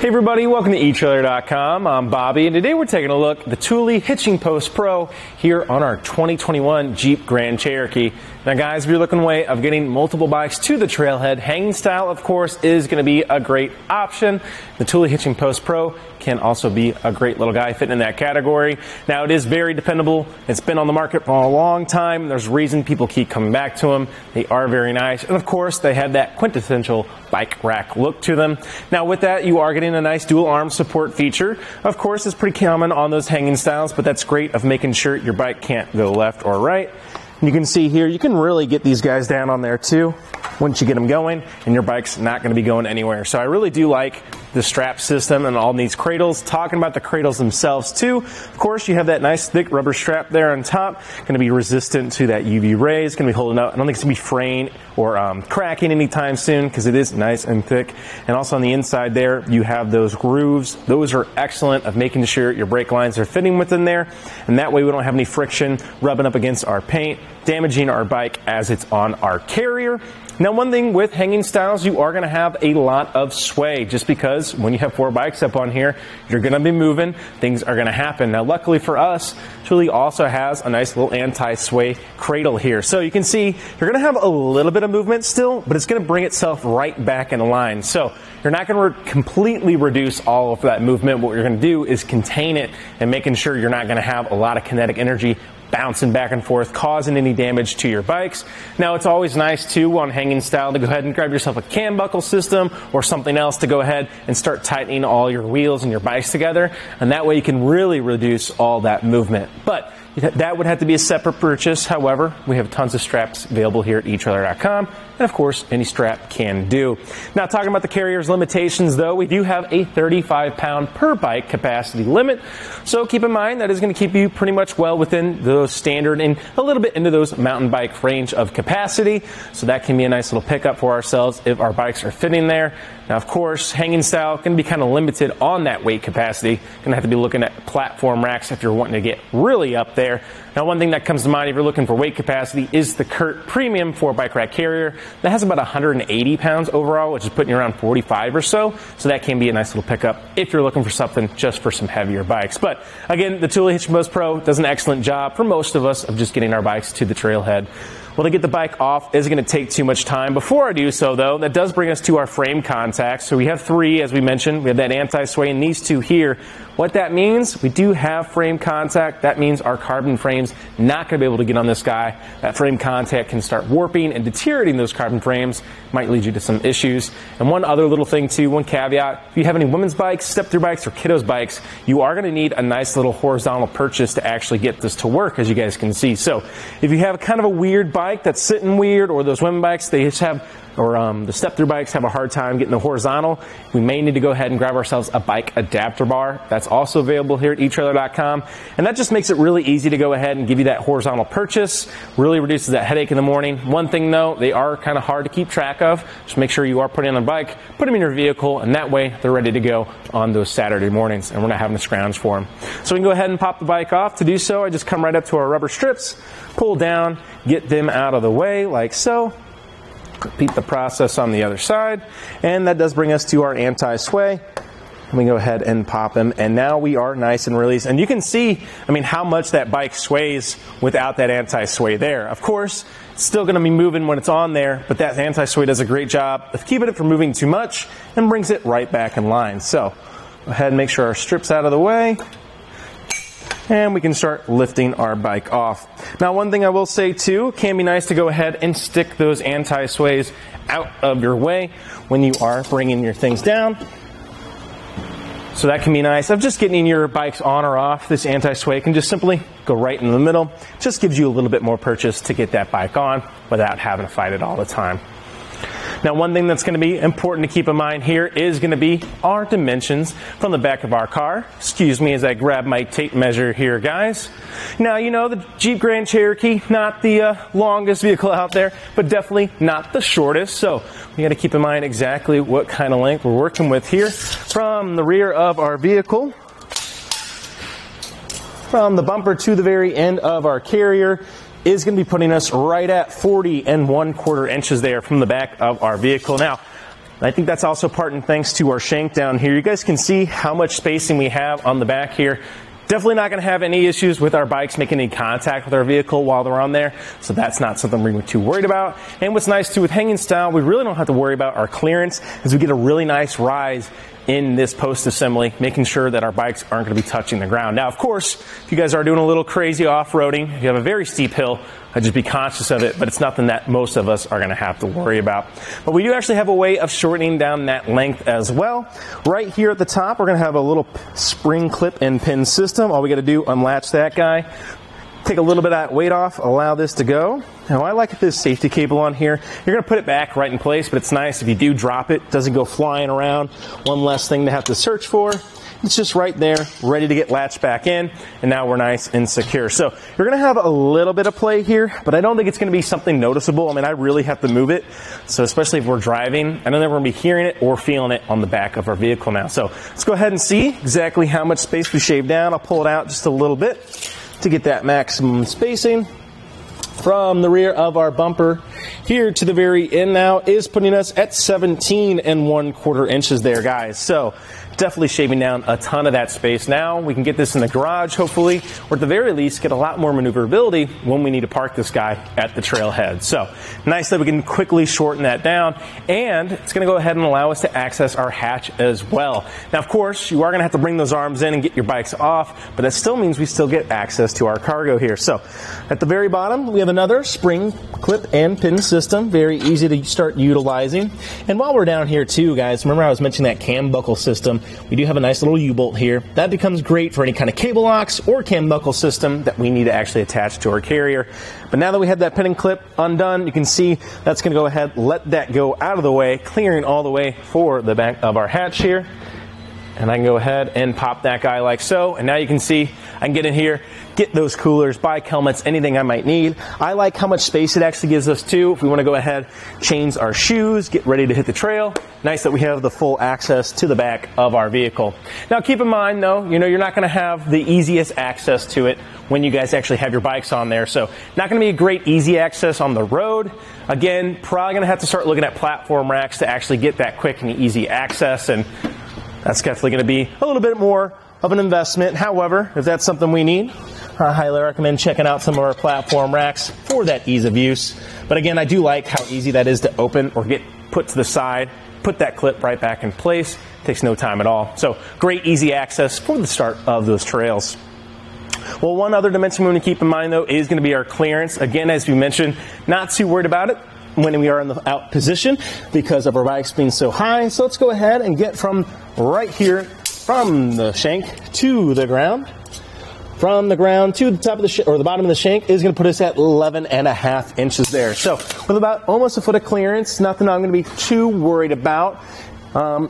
Hey everybody, welcome to eTrailer.com. I'm Bobby, and today we're taking a look at the Thule Hitching Post Pro here on our 2021 Jeep Grand Cherokee. Now guys, if you're looking way of getting multiple bikes to the trailhead, hanging style of course is going to be a great option. The Thule Hitching Post Pro can also be a great little guy fitting in that category. Now it is very dependable. It's been on the market for a long time. There's a reason people keep coming back to them. They are very nice, and of course they have that quintessential bike rack look to them. Now with that, you are getting a nice dual arm support feature. Of course, it's pretty common on those hanging styles, but that's great of making sure your bike can't go left or right. You can see here, you can really get these guys down on there too once you get them going, and your bike's not going to be going anywhere. So I really do like the strap system and all these cradles. Talking about the cradles themselves too, of course you have that nice thick rubber strap there on top, going to be resistant to that UV rays, going to be holding up. I don't think it's going to be fraying or cracking anytime soon because it is nice and thick. And also on the inside there, you have those grooves. Those are excellent of making sure your brake lines are fitting within there, and that way we don't have any friction rubbing up against our paint, damaging our bike as it's on our carrier. Now one thing with hanging styles, you are going to have a lot of sway just because when you have four bikes up on here, you're going to be moving, things are going to happen. Now luckily for us, Thule also has a nice little anti-sway cradle here. So you can see you're going to have a little bit of movement still, but it's going to bring itself right back in line. So you're not going to completely reduce all of that movement. What you're going to do is contain it and making sure you're not going to have a lot of kinetic energy bouncing back and forth, causing any damage to your bikes. Now it's always nice too on hanging style to go ahead and grab yourself a cam buckle system or something else to go ahead and start tightening all your wheels and your bikes together, and that way you can really reduce all that movement. But that would have to be a separate purchase. However, we have tons of straps available here at eTrailer.com, and of course any strap can do. Now talking about the carrier's limitations though, we do have a 35-pound per bike capacity limit, so keep in mind that is going to keep you pretty much well within those standard and a little bit into those mountain bike range of capacity, so that can be a nice little pickup for ourselves if our bikes are fitting there. Now of course, hanging style can be kind of limited on that weight capacity. Going to have to be looking at platform racks if you're wanting to get really up there. Now one thing that comes to mind if you're looking for weight capacity is the CURT Premium 4 Bike Rack Carrier. That has about 180 pounds overall, which is putting you around 45 or so. So that can be a nice little pickup if you're looking for something just for some heavier bikes. But again, the Thule Hitching Post Pro does an excellent job for most of us of just getting our bikes to the trailhead. Well, to get the bike off isn't going to take too much time. Before I do so though, that does bring us to our frame contacts. So we have three, as we mentioned. We have that anti-sway and these two here. What that means, we do have frame contact. That means our carbon frame's not going to be able to get on this guy. That frame contact can start warping and deteriorating those carbon frames. Might lead you to some issues. And one other little thing too, one caveat, if you have any women's bikes, step-through bikes, or kiddos bikes, you are going to need a nice little horizontal purchase to actually get this to work, as you guys can see. So if you have kind of a weird bike that's sitting weird, or those women bikes, they just have, or the step-through bikes have a hard time getting the horizontal, we may need to go ahead and grab ourselves a bike adapter bar. That's also available here at eTrailer.com, and that just makes it really easy to go ahead and give you that horizontal purchase. Really reduces that headache in the morning. One thing though, they are kind of hard to keep track of. Just make sure you are putting on a bike, put them in your vehicle, and that way they're ready to go on those Saturday mornings, and we're not having to scrounge for them. So we can go ahead and pop the bike off. To do so, I just come right up to our rubber strips, pull down, get them out of the way like so. Repeat the process on the other side, and that does bring us to our anti-sway. Let me go ahead and pop them, and now we are nice and released. And you can see, I mean, how much that bike sways without that anti-sway there. Of course, it's still going to be moving when it's on there, but that anti-sway does a great job of keeping it from moving too much and brings it right back in line. So go ahead and make sure our strip's out of the way, and we can start lifting our bike off. Now one thing I will say too, it can be nice to go ahead and stick those anti-sways out of your way when you are bringing your things down. So that can be nice. Of just getting your bikes on or off, this anti-sway can just simply go right in the middle. Just gives you a little bit more purchase to get that bike on without having to fight it all the time. Now one thing that's going to be important to keep in mind here is going to be our dimensions from the back of our car. Excuse me as I grab my tape measure here, guys. Now you know the Jeep Grand Cherokee, not the longest vehicle out there, but definitely not the shortest. So we got to keep in mind exactly what kind of length we're working with here. From the rear of our vehicle, from the bumper to the very end of our carrier, is going to be putting us right at 40 and 1/4 inches there from the back of our vehicle. Now, And I think that's also part and thanks to our shank down here. You guys can see how much spacing we have on the back here. Definitely not going to have any issues with our bikes making any contact with our vehicle while they're on there, so that's not something we're too worried about. And what's nice too with hanging style, we really don't have to worry about our clearance as we get a really nice rise in this post assembly, making sure that our bikes aren't going to be touching the ground. Now, of course, if you guys are doing a little crazy off-roading, if you have a very steep hill, I'd just be conscious of it, but it's nothing that most of us are going to have to worry about. But we do actually have a way of shortening down that length as well. Right here at the top, we're going to have a little spring clip and pin system. All we got to do, unlatch that guy, take a little bit of that weight off, allow this to go. Now I like this safety cable on here. You're going to put it back right in place, but it's nice if you do drop it, doesn't go flying around. One less thing to have to search for. It's just right there, ready to get latched back in, and now we're nice and secure. So you're going to have a little bit of play here, but I don't think it's going to be something noticeable. I mean, I really have to move it, so especially if we're driving, I don't think we're going to be hearing it or feeling it on the back of our vehicle now. So let's go ahead and see exactly how much space we shaved down. I'll pull it out just a little bit to get that maximum spacing. From the rear of our bumper here to the very end now is putting us at 17¼ inches there, guys. So definitely shaving down a ton of that space. Now we can get this in the garage, hopefully, or at the very least get a lot more maneuverability when we need to park this guy at the trailhead. So nice that we can quickly shorten that down, and it's going to go ahead and allow us to access our hatch as well. Now, of course, you are going to have to bring those arms in and get your bikes off, but that still means we still get access to our cargo here. So at the very bottom, we have another spring clip and pin system, very easy to start utilizing. And while we're down here too, guys, remember I was mentioning that cam buckle system. We do have a nice little U-bolt here that becomes great for any kind of cable locks or cam buckle system that we need to actually attach to our carrier. But now that we had that pin and clip undone, you can see that's going to go ahead, let that go out of the way, clearing all the way for the back of our hatch here. And I can go ahead and pop that guy like so. And now you can see I can get in here, get those coolers, bike helmets, anything I might need. I like how much space it actually gives us too. If we want to go ahead, change our shoes, get ready to hit the trail. Nice that we have the full access to the back of our vehicle. Now keep in mind though, you know, you're not going to have the easiest access to it when you guys actually have your bikes on there. So not going to be a great easy access on the road. Again, probably going to have to start looking at platform racks to actually get that quick and easy access, and that's definitely going to be a little bit more of an investment. However, if that's something we need, I highly recommend checking out some of our platform racks for that ease of use. But again, I do like how easy that is to open or get put to the side, put that clip right back in place. It takes no time at all. So great easy access for the start of those trails. Well, one other dimension we want to keep in mind though is going to be our clearance. Again, as we mentioned, not too worried about it when we are in the out position because of our bikes being so high. So let's go ahead and get from right here from the shank to the ground. From the ground to the top of the shank, or the bottom of the shank, is going to put us at 11.5 inches there. So with about almost a foot of clearance, nothing I'm going to be too worried about.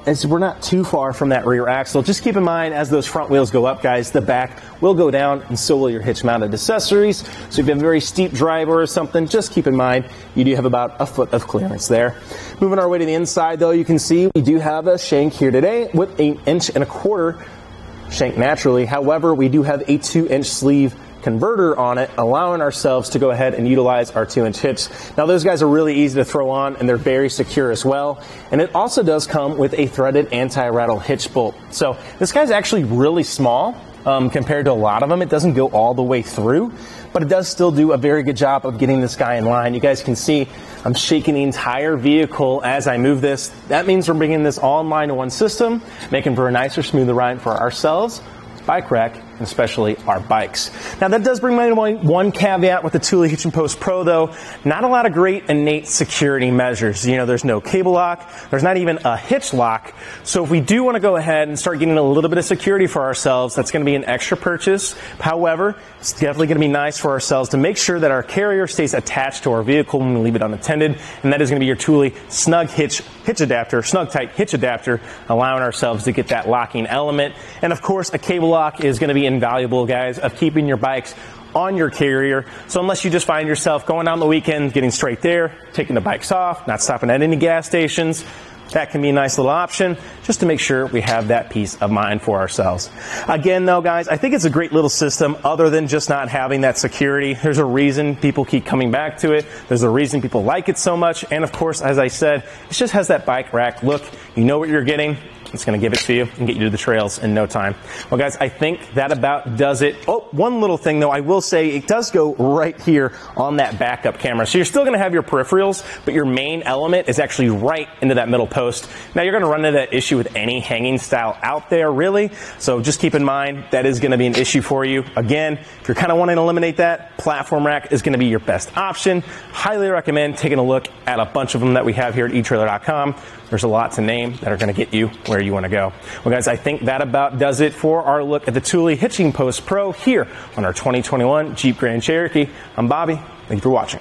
As we're not too far from that rear axle. Just keep in mind, as those front wheels go up, guys, the back will go down, and so will your hitch mounted accessories. So if you have a very steep drive or something, just keep in mind you do have about a foot of clearance there. Moving our way to the inside though, you can see we do have a shank here today with an 1.25 inch shank naturally. However, we do have a 2-inch sleeve converter on it, allowing ourselves to go ahead and utilize our 2-inch hitch. Now those guys are really easy to throw on, and they're very secure as well. And it also does come with a threaded anti-rattle hitch bolt. So this guy's actually really small compared to a lot of them. It doesn't go all the way through, but it does still do a very good job of getting this guy in line. You guys can see I'm shaking the entire vehicle as I move this. That means we're bringing this all in line to one system, making for a nicer, smoother ride for ourselves, bike rack, and especially our bikes. Now that does bring my one caveat with the Thule Hitching Post Pro though, not a lot of great innate security measures. You know, there's no cable lock, there's not even a hitch lock. So if we do want to go ahead and start getting a little bit of security for ourselves, that's going to be an extra purchase. However, it's definitely going to be nice for ourselves to make sure that our carrier stays attached to our vehicle when we leave it unattended, and that is going to be your Thule Snug Hitch Adapter, Snug Tight Hitch Adapter, allowing ourselves to get that locking element. And of course, a cable lock is going to be invaluable, guys, of keeping your bikes on your carrier. So unless you just find yourself going on the weekend, getting straight there, taking the bikes off, not stopping at any gas stations, That can be a nice little option just to make sure we have that peace of mind for ourselves. Again though, guys, I think it's a great little system other than just not having that security. There's a reason people keep coming back to it. There's a reason people like it so much. And of course, as I said, it just has that bike rack look. You know what you're getting. It's going to give it to you and get you to the trails in no time. Well, guys, I think that about does it. Oh, one little thing, though, I will say it does go right here on that backup camera. So you're still going to have your peripherals, but your main element is actually right into that middle post. Now, you're going to run into that issue with any hanging style out there, really. So just keep in mind that is going to be an issue for you. Again, if you're kind of wanting to eliminate that, platform rack is going to be your best option. Highly recommend taking a look at a bunch of them that we have here at eTrailer.com. There's a lot to name that are going to get you where you want to go. Well, guys, I think that about does it for our look at the Thule Hitching Post Pro here on our 2021 Jeep Grand Cherokee. I'm Bobby. Thank you for watching.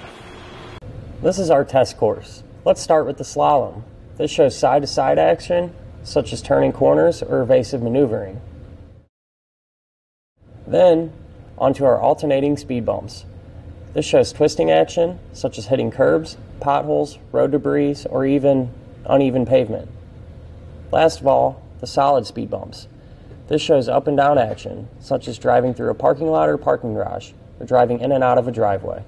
This is our test course. Let's start with the slalom. This shows side-to-side action, such as turning corners or evasive maneuvering. Then, onto our alternating speed bumps. This shows twisting action, such as hitting curbs, potholes, road debris, or even uneven pavement. Last of all, the solid speed bumps. This shows up and down action, such as driving through a parking lot or parking garage, or driving in and out of a driveway.